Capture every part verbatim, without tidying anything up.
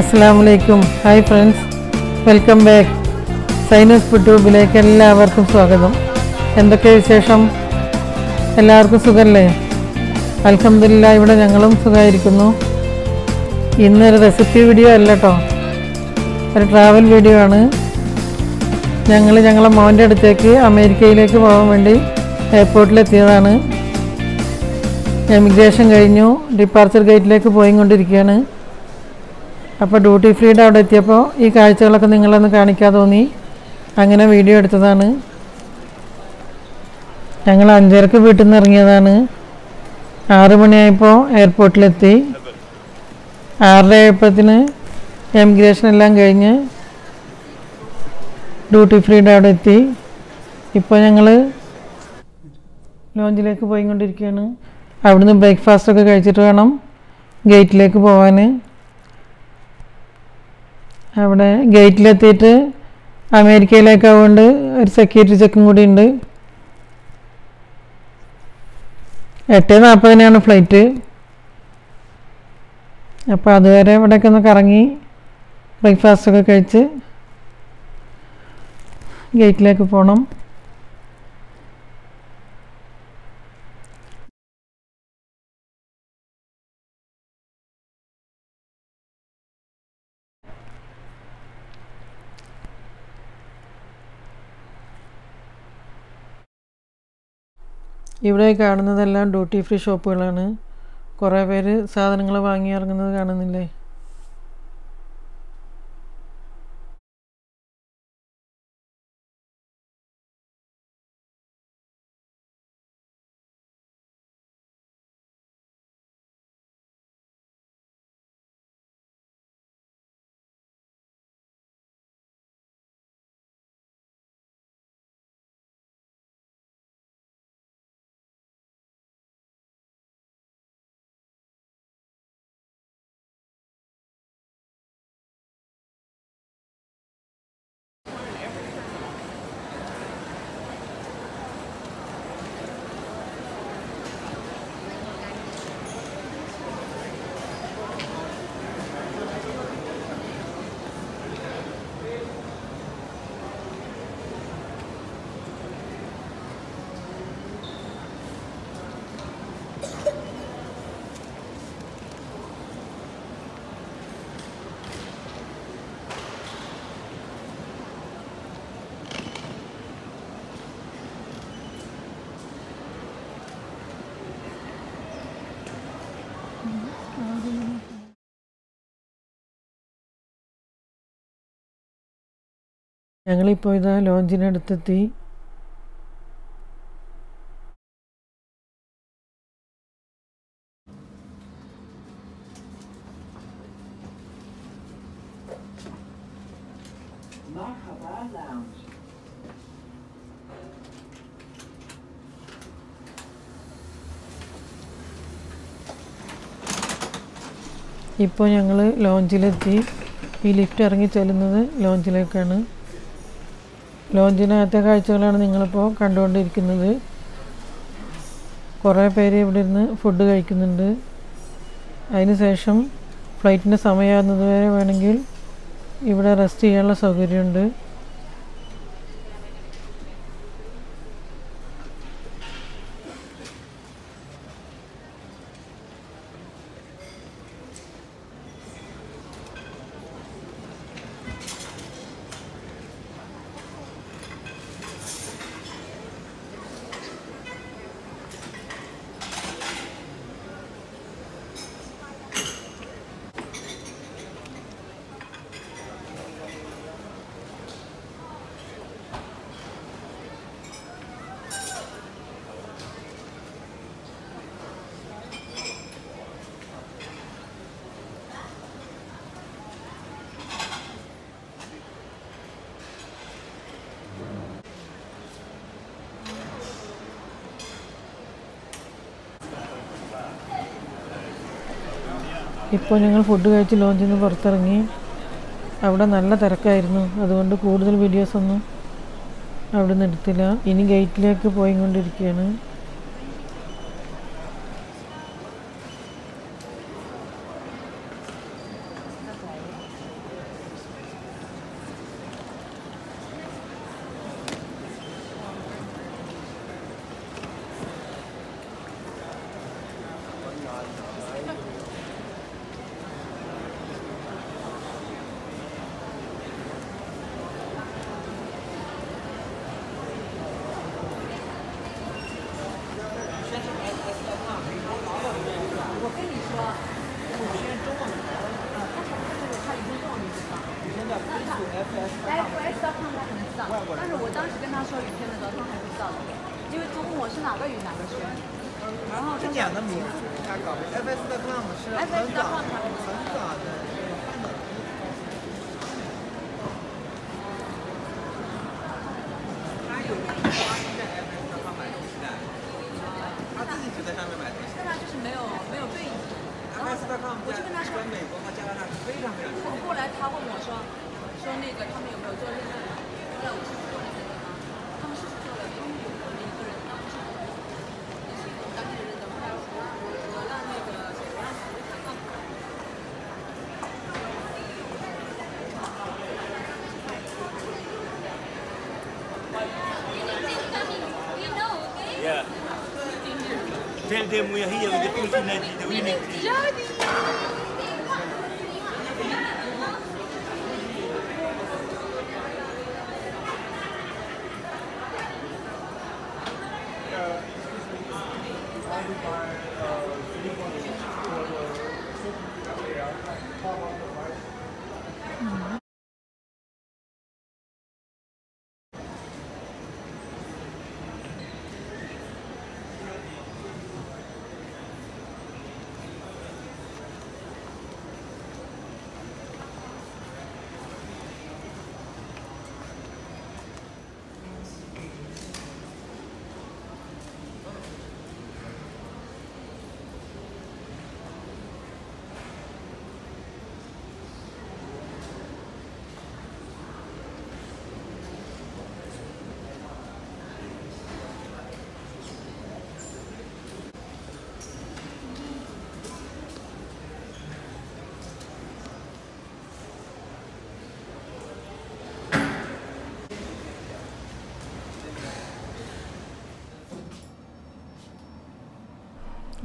അസ്സലാമലൈക്കും hi friends, welcome back. സൈനസ് യൂട്യൂബിലേക്ക് എല്ലാവർക്കും സ്വാഗതം. എന്തൊക്കെ വിശേഷം? എല്ലാവർക്കും സുഖമല്ലേ? അൽഹംദുലില്ലാഹ്, ഇവിടെ ഞങ്ങളും സുഖമായിരിക്കുന്നു. ഇന്നൊരു റെസിപ്പി വീഡിയോ അല്ല കേട്ടോ, ഒരു ട്രാവൽ വീഡിയോ ആണ്. ഞങ്ങൾ ഞങ്ങളുടെ മോൻ്റെ അടുത്തേക്ക് അമേരിക്കയിലേക്ക് പോകാൻ വേണ്ടി എയർപോർട്ടിലെത്തിയതാണ്. എമിഗ്രേഷൻ കഴിഞ്ഞു, ഡിപ്പാർച്ചർ ഗേറ്റിലേക്ക് പോയിക്കൊണ്ടിരിക്കുകയാണ്. അപ്പോൾ ഡ്യൂട്ടി ഫ്രീയുടെ അവിടെ എത്തിയപ്പോൾ ഈ കാഴ്ചകളൊക്കെ നിങ്ങളൊന്ന് കാണിക്കാൻ തോന്നി, അങ്ങനെ വീഡിയോ എടുത്തതാണ്. ഞങ്ങൾ അഞ്ചരക്ക് വീട്ടിൽ നിന്ന് ഇറങ്ങിയതാണ്. ആറ് മണിയായപ്പോൾ എയർപോർട്ടിലെത്തി. ആറര ആയപ്പോഴത്തിന് എമിഗ്രേഷൻ എല്ലാം കഴിഞ്ഞ് ഡ്യൂട്ടി ഫ്രീയുടെ അവിടെ എത്തി. ഇപ്പോൾ ഞങ്ങൾ ലോഞ്ചിലേക്ക് പോയിക്കൊണ്ടിരിക്കുകയാണ്. അവിടുന്ന് ബ്രേക്ക്ഫാസ്റ്റൊക്കെ കഴിച്ചിട്ട് വേണം ഗേറ്റിലേക്ക് പോകാൻ. അവിടെ ഗേറ്റിലെത്തിയിട്ട് അമേരിക്കയിലേക്കാവുകൊണ്ട് ഒരു സെക്യൂരിറ്റി ചെക്കും കൂടി ഉണ്ട്. എട്ട് നാൽപ്പതിനാണ് ഫ്ലൈറ്റ്. അപ്പോൾ അതുവരെ ഇവിടെയൊക്കെ ഒന്ന് കറങ്ങി ബ്രേക്ക്ഫാസ്റ്റൊക്കെ കഴിച്ച് ഗേറ്റിലേക്ക് പോകണം. ഇവിടെ കാണുന്നതെല്ലാം ഡ്യൂട്ടി ഫ്രീ ഷോപ്പുകളാണ്. കുറേ പേര് സാധനങ്ങൾ വാങ്ങി ഇറങ്ങുന്നത് കാണുന്നില്ലേ? ഞങ്ങളിപ്പോൾ ഇതാ ലോഞ്ചിനടുത്തെത്തി. ഇപ്പോൾ ഞങ്ങൾ ലോഞ്ചിലെത്തി. ഈ ലിഫ്റ്റ് ഇറങ്ങി ചെല്ലുന്നത് ലോഞ്ചിലേക്കാണ്. ലോഞ്ചിനകത്തെ കാഴ്ചകളാണ് നിങ്ങളിപ്പോൾ കണ്ടുകൊണ്ടിരിക്കുന്നത്. കുറേ പേര് ഇവിടെ ഇരുന്ന് ഫുഡ് കഴിക്കുന്നുണ്ട്. അതിനുശേഷം ഫ്ലൈറ്റിന് സമയമാകുന്നത് വരെ വേണമെങ്കിൽ ഇവിടെ റെസ്റ്റ് ചെയ്യാനുള്ള സൗകര്യമുണ്ട്. ഇപ്പോൾ ഞങ്ങൾ ഫുഡ് കഴിച്ച് ലോഞ്ചിൽ നിന്ന് പുറത്തിറങ്ങി. അവിടെ നല്ല തിരക്കായിരുന്നു, അതുകൊണ്ട് കൂടുതൽ വീഡിയോസൊന്നും അവിടെ നിന്ന് എടുത്തില്ല. ഇനി ഗേറ്റിലേക്ക് പോയിക്കൊണ്ടിരിക്കുകയാണ്. F S 交通他可能知道，但是我当时跟他说雨天的交通还不知道，因为他问我是哪个雨哪个轩，然后这两个名字他搞的 ，F S 的 com 是很早很早的，他有他是在 F S 上买东西的，他自己只在上面买东西，但他就是没有没有对应。 我就跟他说，美国和加拿大非常非常近。后来他问我说，说那个他们有没有做认证？后来我是做了认证吗？他们是做了，因为有我们一个人当时就是当地的认证，后来我我我让那个我让服务看看。Yeah. Tell them we are here with the fortunate in the winning team. Mm-hmm.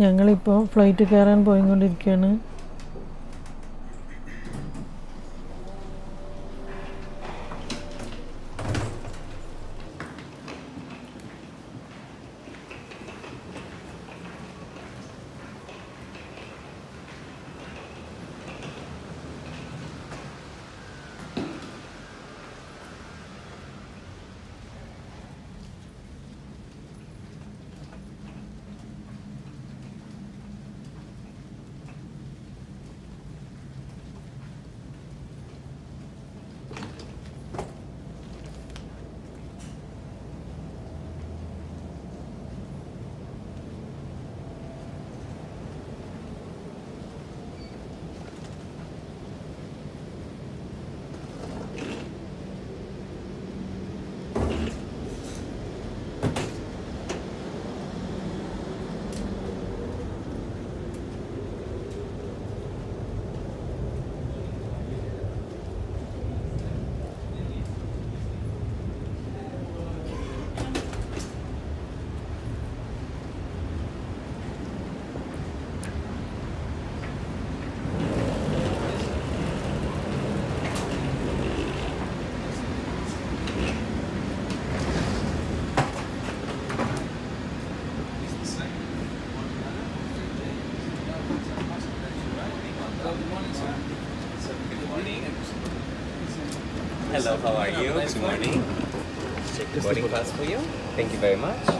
ഞങ്ങളിപ്പോൾ ഫ്ലൈറ്റ് കയറാൻ പോയിക്കൊണ്ടിരിക്കുകയാണ്. Hello, how are you? Good morning. Good morning class for you. Thank you very much.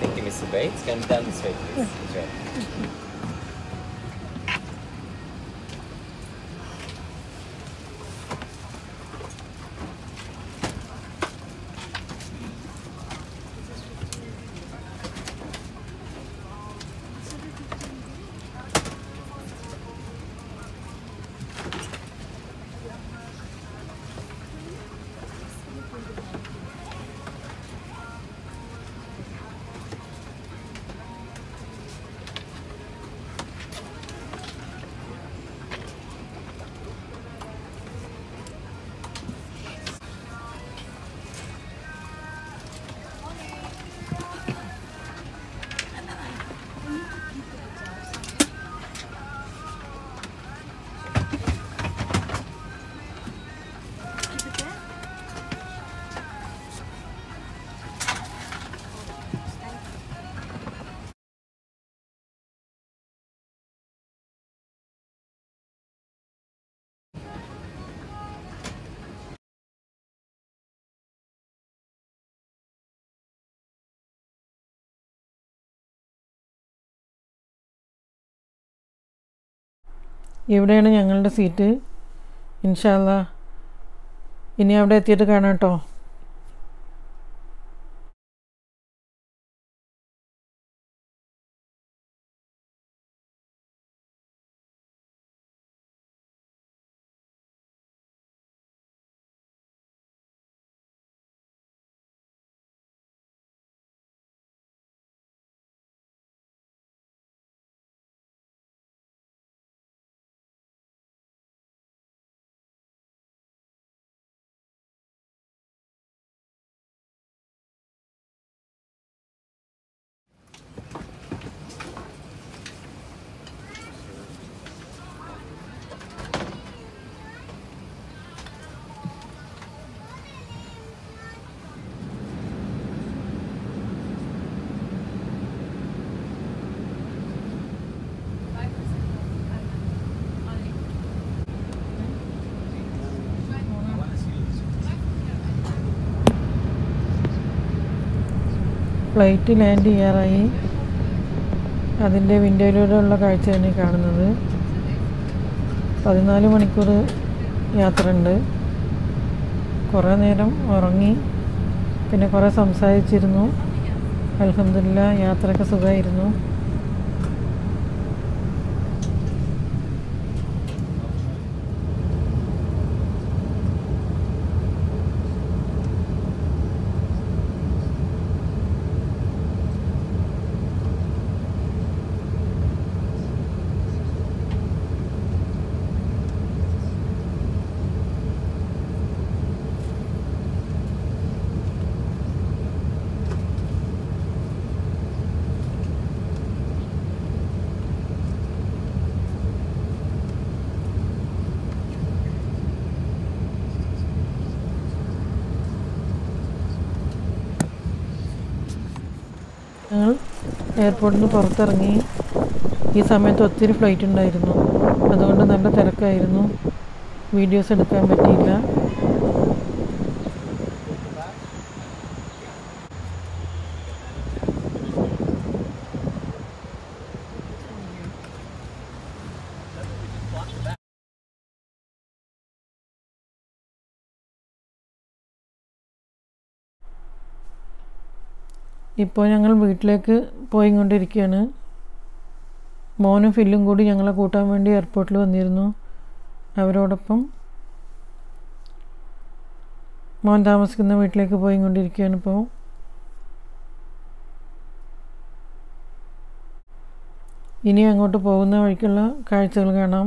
Thank you, Mister Bates. Can you down this way, please? Enjoy. ഇവിടെയാണ് ഞങ്ങളുടെ seat. ഇൻഷാ അല്ലാ ഇനി അവിടെ എത്തിയിട്ട് കാണാം കേട്ടോ. ഫ്ലൈറ്റ് ലാൻഡ് ചെയ്യാറായി. അതിൻ്റെ വിൻഡോയിലൂടെയുള്ള കാഴ്ച തന്നെ കാണുന്നത്. പതിനാല് മണിക്കൂർ യാത്രയുണ്ട്. കുറേ നേരം ഉറങ്ങി, പിന്നെ കുറേ സംസാരിച്ചിരുന്നു. അൽഹംദുലില്ലാ യാത്രയൊക്കെ സുഖമായിരുന്നു. ഞങ്ങൾ എയർപോർട്ടിൽ നിന്ന് പുറത്തിറങ്ങി. ഈ സമയത്ത് ഒത്തിരി ഫ്ലൈറ്റ് ഉണ്ടായിരുന്നു, അതുകൊണ്ട് നല്ല തിരക്കായിരുന്നു. വീഡിയോസ് എടുക്കാൻ പറ്റിയില്ല. ഇപ്പോൾ ഞങ്ങൾ വീട്ടിലേക്ക് പോയിക്കൊണ്ടിരിക്കുകയാണ്. മോനും ഫില്ലും കൂടി ഞങ്ങളെ കൂട്ടാൻ വേണ്ടി എയർപോർട്ടിൽ വന്നിരുന്നു. അവരോടൊപ്പം മോൻ താമസിക്കുന്ന വീട്ടിലേക്ക് പോയിക്കൊണ്ടിരിക്കുകയാണ്. ഇപ്പോൾ ഇനി അങ്ങോട്ട് പോകുന്ന വഴിക്കുള്ള കാഴ്ചകൾ കാണാം.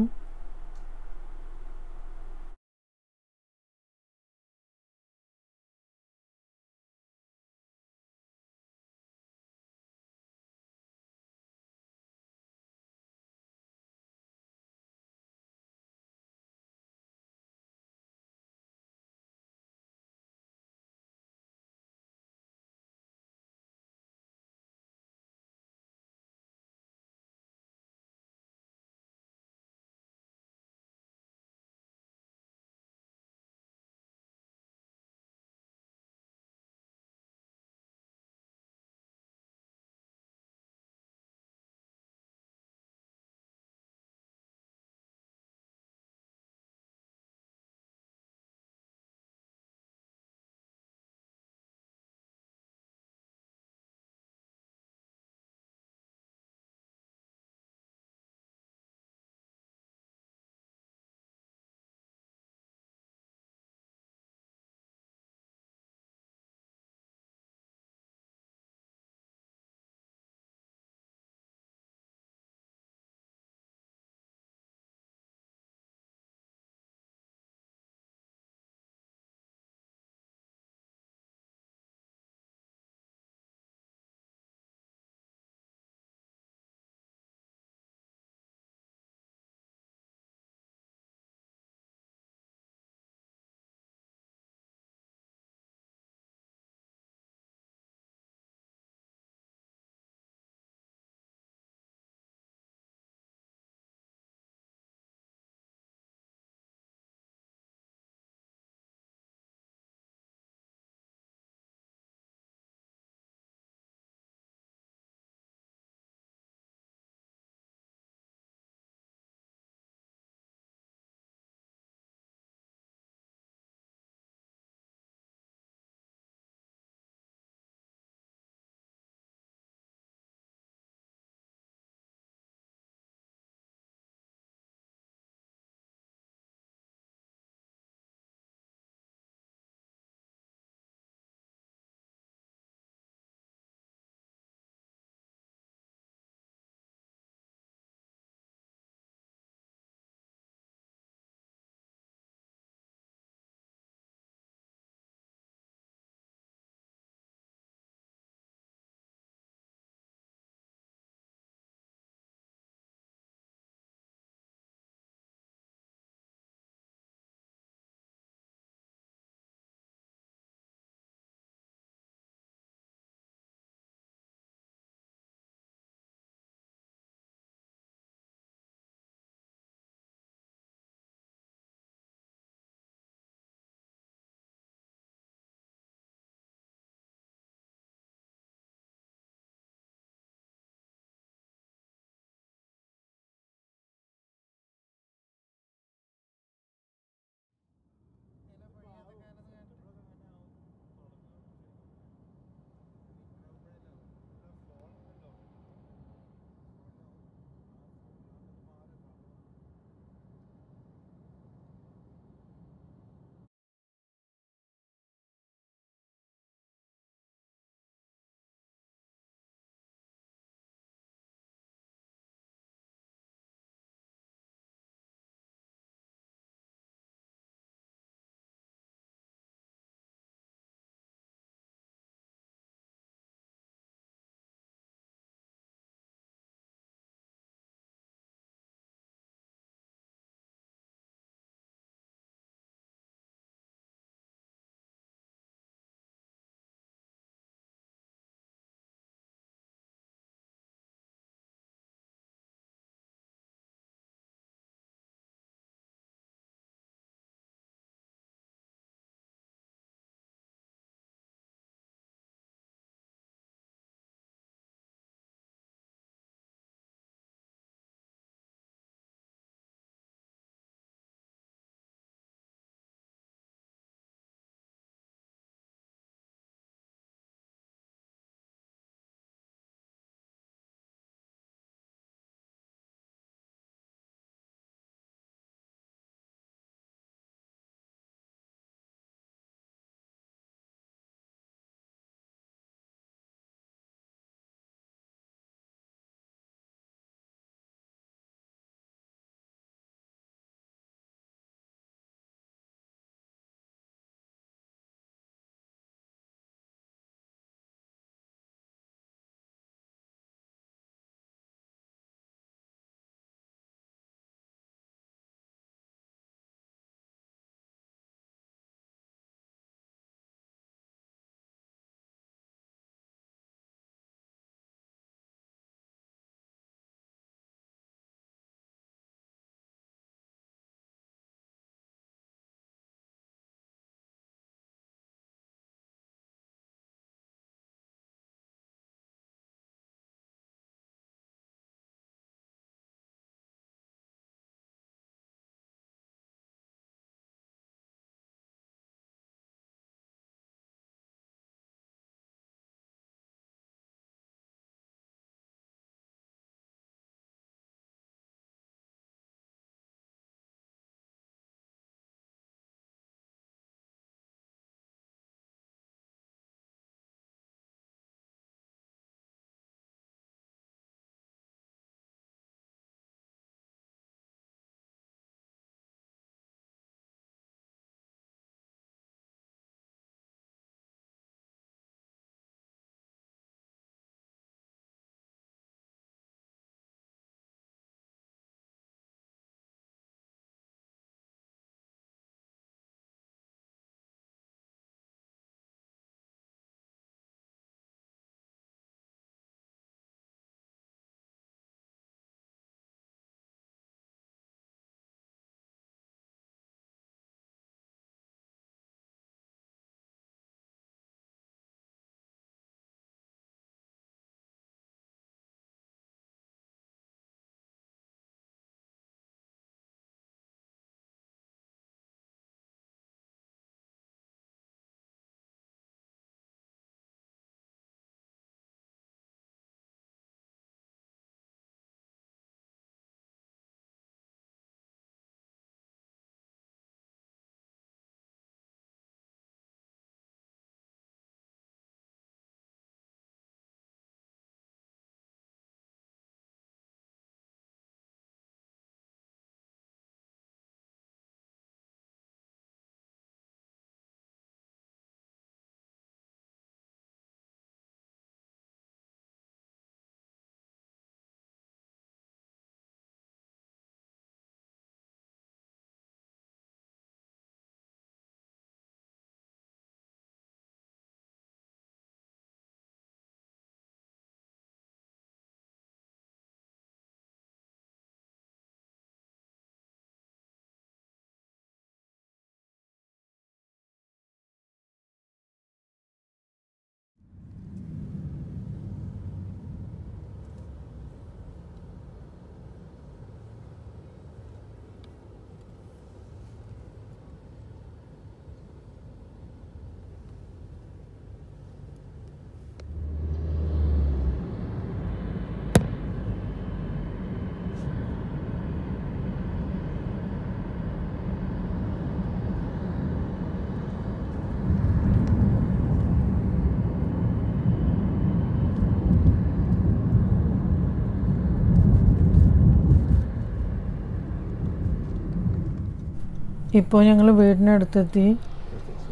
ഇപ്പോൾ ഞങ്ങൾ വീടിനടുത്തെത്തി.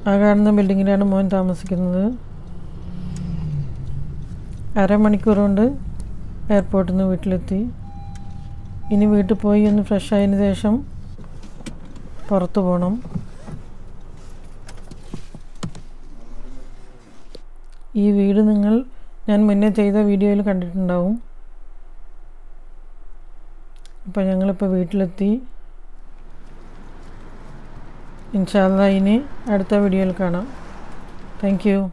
ആ കാണുന്ന ബിൽഡിങ്ങിലാണ് മോൻ താമസിക്കുന്നത്. അരമണിക്കൂർ കൊണ്ട് എയർപോർട്ടിൽ നിന്ന് വീട്ടിലെത്തി. ഇനി വീട്ടിൽ പോയി ഒന്ന് ഫ്രഷ് ആയതിനു ശേഷം പുറത്തു പോകണം. ഈ വീട് നിങ്ങൾ ഞാൻ മുന്നേ ചെയ്ത വീഡിയോയിൽ കണ്ടിട്ടുണ്ടാവും. അപ്പോൾ ഞങ്ങളിപ്പോൾ വീട്ടിലെത്തി. ഇൻഷാ അല്ലാഹ് ഇനി അടുത്ത വീഡിയോയിൽ കാണാം. Thank U.